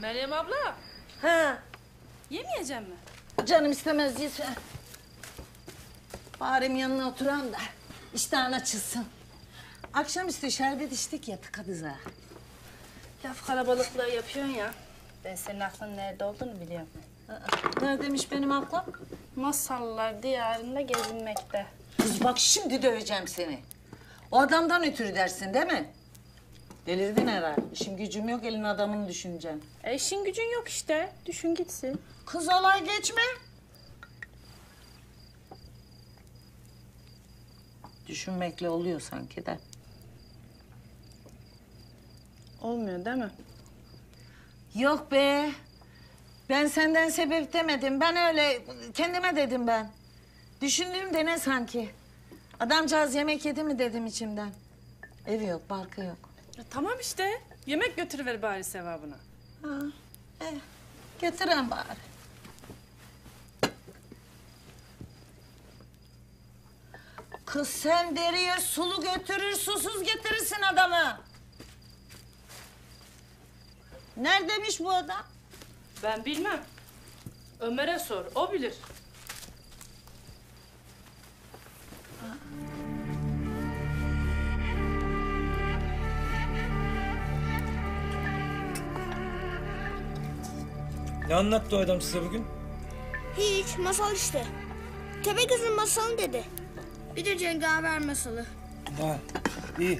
Meryem abla. He. Yemeyeceğim mi? Canım istemez diye söyle. Bahar'ın yanına oturan da iştahın açılsın. Akşamüstü şerbet içtik ya tıkadıza. Laf kalabalıklığı yapıyorsun ya. Ben senin aklın nerede olduğunu biliyorum. Neredeymiş benim aklım? Masallar diyarında gezinmekte. Kız bak şimdi döveceğim seni. O adamdan ötürü dersin değil mi? Delirdin herhalde. İşim gücüm yok, elin adamını düşüneceksin. E işin gücün yok işte. Düşün gitsin. Kız olay geçme. Düşünmekle oluyor sanki de. Olmuyor değil mi? Yok be. Ben senden sebep demedim. Ben öyle kendime dedim ben. Düşündüğümde ne sanki? Adamcağız yemek yedi mi dedim içimden. Evi yok, barkı yok. Ya tamam işte. Yemek götürüver bari sevabına. Ha. Götürün bari. Kız sen deriye sulu götürür, susuz getirirsin adamı. Neredeymiş bu adam? Ben bilmem. Ömer'e sor, o bilir. Ne anlattı o adam size bugün? Hiç, masal işte. Tepe kızın masalını dedi. Bir de cengaver masalı. Ha, iyi.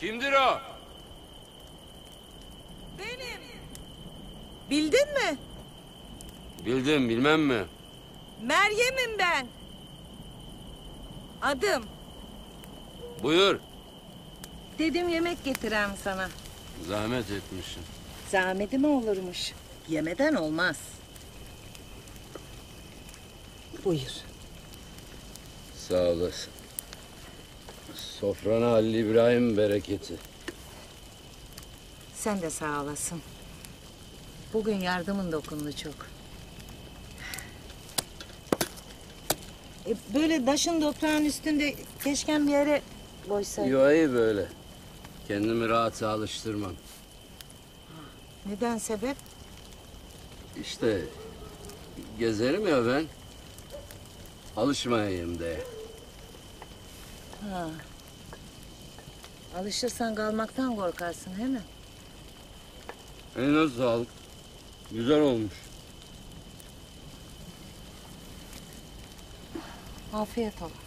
Kimdir o? Benim. Bildin mi? Bildim, bilmem mi? Meryem'im ben. Adım. Buyur. Dedim yemek getireyim sana. Zahmet etmişsin. Zahmeti mi olurmuş? Yemeden olmaz. Buyur. Sağ olasın. Sofrana Halil İbrahim bereketi. Sen de sağ olasın. Bugün yardımın dokundu çok. Böyle taşın toprağın üstünde keşken bir yere koysaydın. Yok iyi böyle. Kendimi rahat alıştırmam. Neden sebep? İşte gezerim ya ben. Alışmayayım diye. Ha. Alışırsan kalmaktan korkarsın, he mi? Eline sağlık. Güzel olmuş. Afiyet olsun.